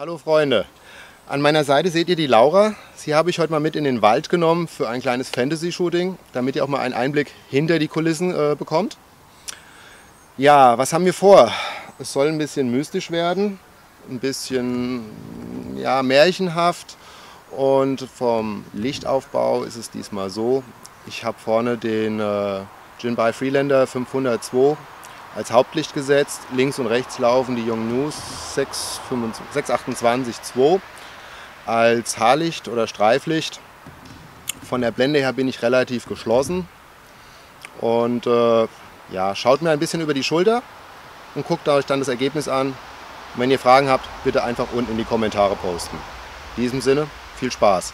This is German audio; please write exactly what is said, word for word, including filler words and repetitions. Hallo Freunde, an meiner Seite seht ihr die Laura. Sie habe ich heute mal mit in den Wald genommen für ein kleines Fantasy-Shooting, damit ihr auch mal einen Einblick hinter die Kulissen äh, bekommt. Ja, was haben wir vor? Es soll ein bisschen mystisch werden, ein bisschen ja, märchenhaft, und vom Lichtaufbau ist es diesmal so. Ich habe vorne den äh, Jinbei Freelander fünfhundertzwei als Hauptlicht gesetzt. Links und rechts laufen die Yongnuo sechs achtundzwanzig zwei als Haarlicht oder Streiflicht. Von der Blende her bin ich relativ geschlossen. Und äh, ja, schaut mir ein bisschen über die Schulter und guckt euch dann das Ergebnis an. Und wenn ihr Fragen habt, bitte einfach unten in die Kommentare posten. In diesem Sinne, viel Spaß!